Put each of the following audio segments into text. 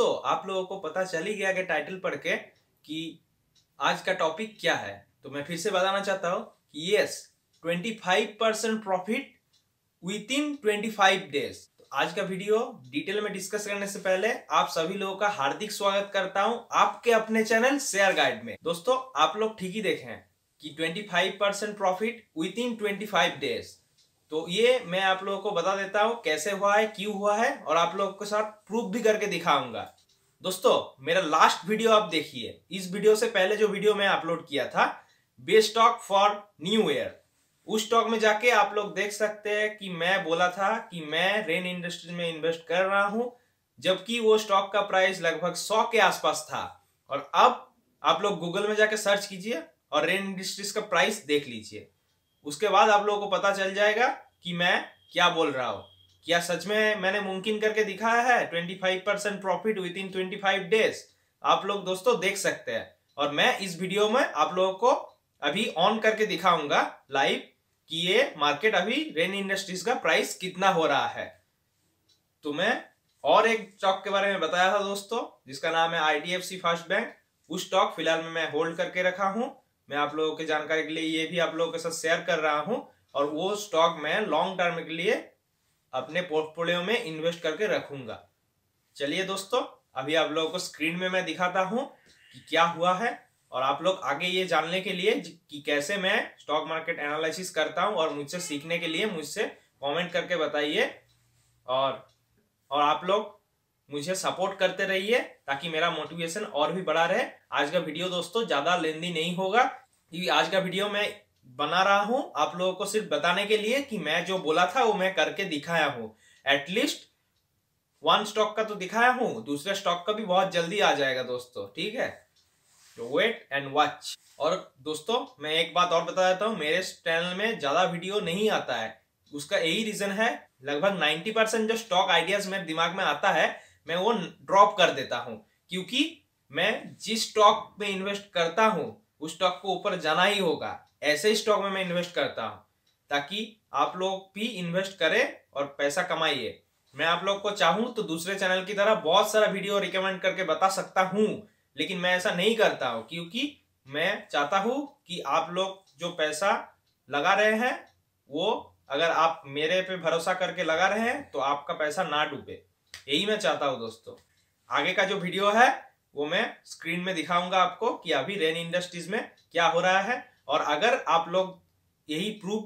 दोस्तों आप लोगों को पता चल ही गया कि टाइटल पढ़ के कि आज का टॉपिक क्या है। तो मैं फिर से बताना चाहता हूँ कि yes 25% profit within 25 days. आज का वीडियो डिटेल में डिस्कस करने से पहले आप सभी लोगों का हार्दिक स्वागत करता हूं आपके अपने चैनल शेयर गाइड में। दोस्तों आप लोग ठीक ही देखें कि 25% प्रॉफिट विद इन 25 डेज। तो ये मैं आप लोगों को बता देता हूं कैसे हुआ है, क्यों हुआ है और आप लोगों के साथ प्रूफ भी करके दिखाऊंगा। दोस्तों मेरा लास्ट वीडियो आप देखिए, इस वीडियो से पहले जो वीडियो मैं अपलोड किया था best stock for new year, उस स्टॉक में जाके आप लोग देख सकते हैं कि मैं बोला था कि मैं रेन इंडस्ट्रीज में इन्वेस्ट कर रहा हूं, जबकि वो स्टॉक का प्राइस लगभग 100 के आसपास था। और अब आप लोग गूगल में जाके सर्च कीजिए और रेन इंडस्ट्रीज का प्राइस देख लीजिए, उसके बाद आप लोगों को पता चल जाएगा कि मैं क्या बोल रहा हूँ। क्या सच में मैंने मुमकिन करके दिखाया है 25% प्रॉफिट विद इन 25 डेज। आप लोग दोस्तों देख सकते हैं और मैं इस वीडियो में आप लोगों को अभी ऑन करके दिखाऊंगा लाइव कि ये मार्केट अभी रेन इंडस्ट्रीज का प्राइस कितना हो रहा है। तो मैं और एक स्टॉक के बारे में बताया था दोस्तों जिसका नाम है IDFC फर्स्ट बैंक। उस स्टॉक फिलहाल में मैं होल्ड करके रखा हूं, मैं आप लोगों के जानकारी के लिए ये भी आप लोगों के साथ शेयर कर रहा हूं। और वो स्टॉक मैं लॉन्ग टर्म के लिए अपने पोर्टफोलियो में इन्वेस्ट करके रखूंगा। चलिए दोस्तों अभी आप लोगों को स्क्रीन में मैं दिखाता हूं कि क्या हुआ है और आप लोग आगे ये जानने के लिए कि कैसे मैं स्टॉक मार्केट एनालिसिस करता हूं। और मुझसे सीखने के लिए मुझसे कमेंट करके बताइए और आप लोग मुझे सपोर्ट करते रहिए ताकि मेरा मोटिवेशन और भी बढ़ा रहे। आज का वीडियो दोस्तों ज़्यादा लेंदी नहीं होगा क्योंकि आज का वीडियो मैं बना रहा हूँ आप लोगों को सिर्फ बताने के लिए कि मैं जो बोला था वो मैं करके दिखाया हूँ। एटलीस्ट वन स्टॉक का तो दिखाया हूँ, दूसरे स्टॉक का भी बहुत जल्दी आ जाएगा दोस्तों, ठीक है। Wait and watch. और दोस्तों मैं एक बात और बता देता हूँ, मेरे चैनल में ज्यादा वीडियो नहीं आता है, उसका यही रीजन है लगभग 90% जो स्टॉक आइडियाज मेरे दिमाग में आता है मैं वो ड्रॉप कर देता हूँ, क्योंकि मैं जिस स्टॉक में इन्वेस्ट करता हूँ उस स्टॉक को ऊपर जाना ही होगा। ऐसे ही स्टॉक में मैं इन्वेस्ट करता हूँ ताकि आप लोग भी इन्वेस्ट करें और पैसा कमाइए। मैं आप लोग को चाहूँ तो दूसरे चैनल की तरह बहुत सारा वीडियो रिकमेंड करके बता सकता हूँ, लेकिन मैं ऐसा नहीं करता हूं क्योंकि मैं चाहता हूं कि आप लोग जो पैसा लगा रहे हैं वो अगर आप मेरे पे भरोसा करके लगा रहे हैं तो आपका पैसा ना डूबे, यही मैं चाहता हूं दोस्तों। आगे का जो वीडियो है वो मैं स्क्रीन में दिखाऊंगा आपको कि अभी रेन इंडस्ट्रीज में क्या हो रहा है। और अगर आप लोग यही प्रूफ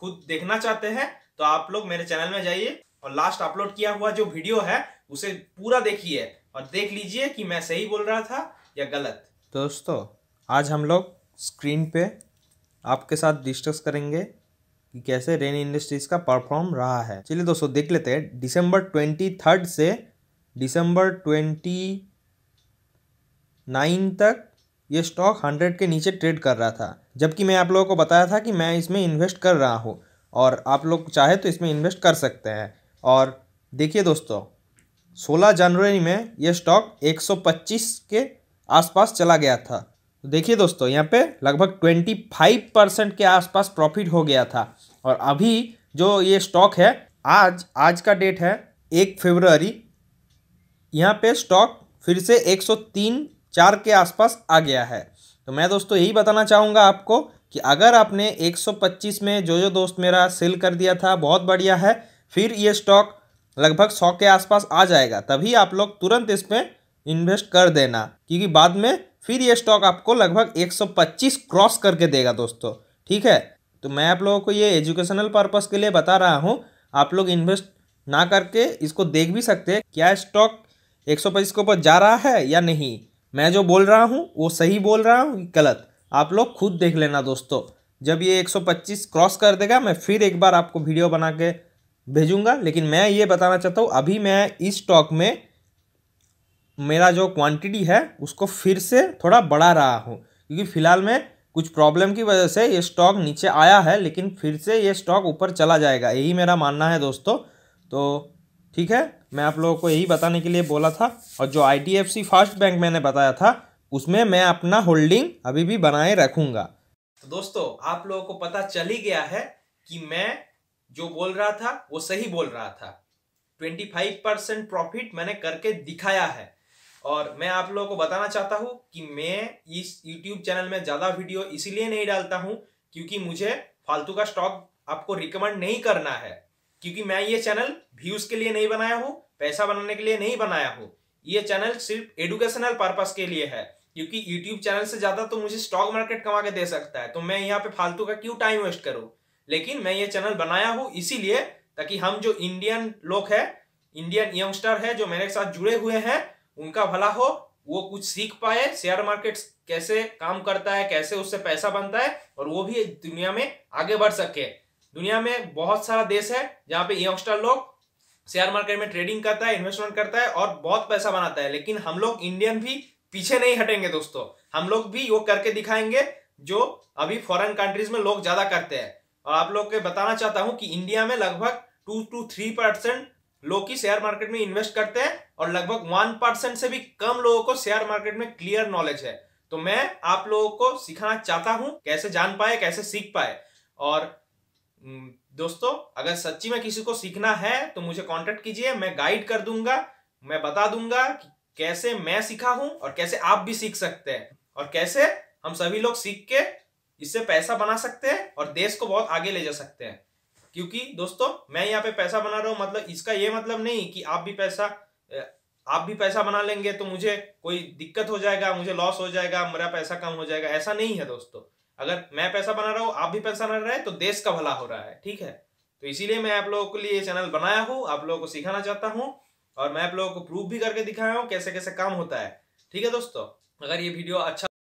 खुद देखना चाहते हैं तो आप लोग मेरे चैनल में जाइए और लास्ट अपलोड किया हुआ जो वीडियो है उसे पूरा देखिए और देख लीजिए कि मैं सही बोल रहा था या गलत। दोस्तों आज हम लोग स्क्रीन पे आपके साथ डिस्कस करेंगे कि कैसे रेन इंडस्ट्रीज का परफॉर्म रहा है। चलिए दोस्तों देख लेते हैं। दिसंबर 23 से दिसंबर 29 तक ये स्टॉक 100 के नीचे ट्रेड कर रहा था, जबकि मैं आप लोगों को बताया था कि मैं इसमें इन्वेस्ट कर रहा हूँ और आप लोग चाहे तो इसमें इन्वेस्ट कर सकते हैं। और देखिए दोस्तों 16 जनवरी में यह स्टॉक 125 के आसपास चला गया था। तो देखिए दोस्तों यहाँ पे लगभग 25% के आसपास प्रॉफिट हो गया था। और अभी जो ये स्टॉक है आज का डेट है 1 फरवरी, यहाँ पे स्टॉक फिर से 103.4 के आसपास आ गया है। तो मैं दोस्तों यही बताना चाहूँगा आपको कि अगर आपने 125 में जो दोस्त मेरा सेल कर दिया था बहुत बढ़िया है, फिर ये स्टॉक लगभग 100 के आसपास आ जाएगा, तभी आप लोग तुरंत इसमें इन्वेस्ट कर देना क्योंकि बाद में फिर ये स्टॉक आपको लगभग 125 क्रॉस करके देगा दोस्तों, ठीक है। तो मैं आप लोगों को ये एजुकेशनल पर्पस के लिए बता रहा हूँ, आप लोग इन्वेस्ट ना करके इसको देख भी सकते हैं क्या स्टॉक 125 के ऊपर जा रहा है या नहीं। मैं जो बोल रहा हूँ वो सही बोल रहा हूँ गलत आप लोग खुद देख लेना दोस्तों। जब ये 125 क्रॉस कर देगा मैं फिर एक बार आपको वीडियो बना के भेजूंगा, लेकिन मैं ये बताना चाहता हूँ अभी मैं इस स्टॉक में मेरा जो क्वांटिटी है उसको फिर से थोड़ा बढ़ा रहा हूँ क्योंकि फ़िलहाल में कुछ प्रॉब्लम की वजह से ये स्टॉक नीचे आया है, लेकिन फिर से ये स्टॉक ऊपर चला जाएगा, यही मेरा मानना है दोस्तों। तो ठीक है, मैं आप लोगों को यही बताने के लिए बोला था। और जो IDFC फर्स्ट बैंक मैंने बताया था उसमें मैं अपना होल्डिंग अभी भी बनाए रखूँगा। तो दोस्तों आप लोगों को पता चल ही गया है कि मैं जो बोल रहा था वो सही बोल रहा था। 25% प्रॉफिट मैंने करके दिखाया है। और मैं आप लोगों को बताना चाहता हूँ कि मैं इस यूट्यूब चैनल में ज़्यादा वीडियो इसीलिए नहीं डालता हूँ क्योंकि मुझे फालतू का स्टॉक आपको रिकमेंड नहीं करना है, क्योंकि मैं ये चैनल व्यूज़ के लिए नहीं बनाया हूँ, पैसा बनाने के लिए नहीं बनाया हूँ। ये चैनल सिर्फ एडुकेशनल पर्पस के लिए है, क्योंकि यूट्यूब चैनल से ज़्यादा तो मुझे स्टॉक मार्केट कमा के दे सकता है, तो मैं यहाँ पे फालतू का क्यों टाइम वेस्ट करूँ। लेकिन मैं ये चैनल बनाया हूँ इसीलिए ताकि हम जो इंडियन लोग हैं, इंडियन यंगस्टर है जो मेरे साथ जुड़े हुए हैं, उनका भला हो, वो कुछ सीख पाए शेयर मार्केट कैसे काम करता है, कैसे उससे पैसा बनता है, और वो भी दुनिया में आगे बढ़ सके। दुनिया में बहुत सारा देश है जहाँ पे यंगस्टर लोग शेयर मार्केट में ट्रेडिंग करता है, इन्वेस्टमेंट करता है और बहुत पैसा बनाता है, लेकिन हम लोग इंडियन भी पीछे नहीं हटेंगे दोस्तों। हम लोग भी वो करके दिखाएंगे जो अभी फॉरेन कंट्रीज में लोग ज्यादा करते हैं। और आप लोग के बताना चाहता हूँ कि इंडिया में लगभग 2 से 3% लोग ही शेयर मार्केट में इन्वेस्ट करते हैं और लगभग 1% से भी कम लोगों को शेयर मार्केट में क्लियर नॉलेज है। तो मैं आप लोगों को सिखाना चाहता हूँ कैसे जान पाए, कैसे सीख पाए। और दोस्तों अगर सच्ची में किसी को सीखना है तो मुझे कांटेक्ट कीजिए, मैं गाइड कर दूंगा, मैं बता दूंगा कि कैसे मैं सीखा हूं और कैसे आप भी सीख सकते हैं और कैसे हम सभी लोग सीख के इससे पैसा बना सकते हैं और देश को बहुत आगे ले जा सकते हैं। क्योंकि दोस्तों मैं यहाँ पे पैसा बना रहा हूँ, मतलब इसका ये मतलब नहीं कि आप भी पैसा बना लेंगे तो मुझे कोई दिक्कत हो जाएगा, मुझे लॉस हो जाएगा, मेरा पैसा कम हो जाएगा, ऐसा नहीं है दोस्तों। अगर मैं पैसा बना रहा हूँ, आप भी पैसा बना रहे हैं, तो देश का भला हो रहा है, ठीक है। तो इसीलिए मैं आप लोगों के लिए ये चैनल बनाया हूँ, आप लोगों को सिखाना चाहता हूँ और मैं आप लोगों को प्रूफ भी करके दिखाया हूँ कैसे कैसे काम होता है, ठीक है दोस्तों। अगर ये वीडियो अच्छा